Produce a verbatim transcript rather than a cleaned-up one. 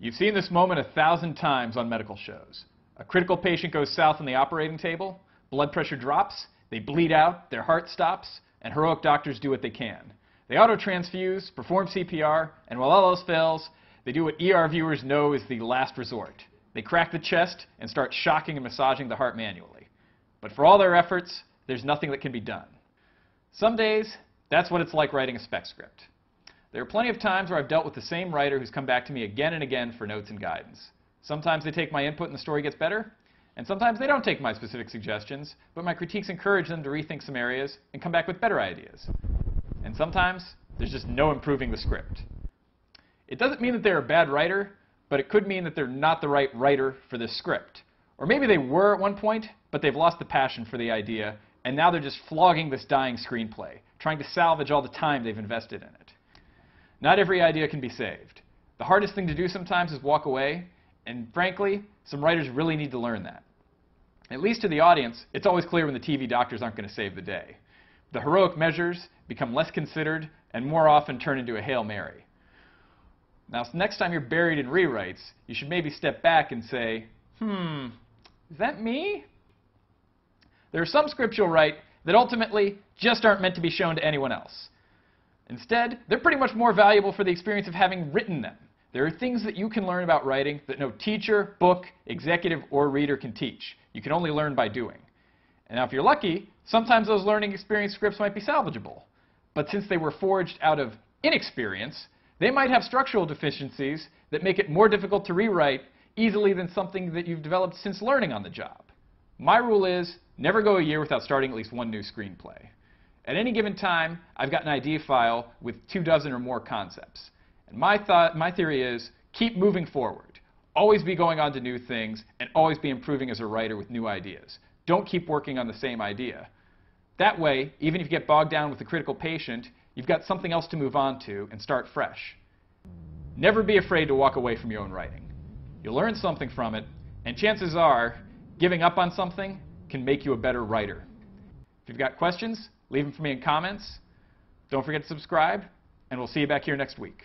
You've seen this moment a thousand times on medical shows. A critical patient goes south on the operating table, blood pressure drops, they bleed out, their heart stops, and heroic doctors do what they can. They auto-transfuse, perform C P R, and while all else fails, they do what E R viewers know is the last resort. They crack the chest and start shocking and massaging the heart manually. But for all their efforts, there's nothing that can be done. Some days, that's what it's like writing a spec script. There are plenty of times where I've dealt with the same writer who's come back to me again and again for notes and guidance. Sometimes they take my input and the story gets better, and sometimes they don't take my specific suggestions, but my critiques encourage them to rethink some areas and come back with better ideas. And sometimes, there's just no improving the script. It doesn't mean that they're a bad writer, but it could mean that they're not the right writer for this script. Or maybe they were at one point, but they've lost the passion for the idea, and now they're just flogging this dying screenplay, trying to salvage all the time they've invested in it. Not every idea can be saved. The hardest thing to do sometimes is walk away, and frankly, some writers really need to learn that. At least to the audience, it's always clear when the T V doctors aren't going to save the day. The heroic measures become less considered and more often turn into a Hail Mary. Now, next time you're buried in rewrites, you should maybe step back and say, hmm, is that me? There are some scripts you'll write that ultimately just aren't meant to be shown to anyone else. Instead, they're pretty much more valuable for the experience of having written them. There are things that you can learn about writing that no teacher, book, executive, or reader can teach. You can only learn by doing. And now if you're lucky, sometimes those learning experience scripts might be salvageable. But since they were forged out of inexperience, they might have structural deficiencies that make it more difficult to rewrite easily than something that you've developed since learning on the job. My rule is, never go a year without starting at least one new screenplay. At any given time, I've got an idea file with two dozen or more concepts. And my, thought, my theory is, keep moving forward. Always be going on to new things, and always be improving as a writer with new ideas. Don't keep working on the same idea. That way, even if you get bogged down with a critical patient, you've got something else to move on to and start fresh. Never be afraid to walk away from your own writing. You'll learn something from it, and chances are, giving up on something can make you a better writer. If you've got questions, leave them for me in comments. Don't forget to subscribe, and we'll see you back here next week.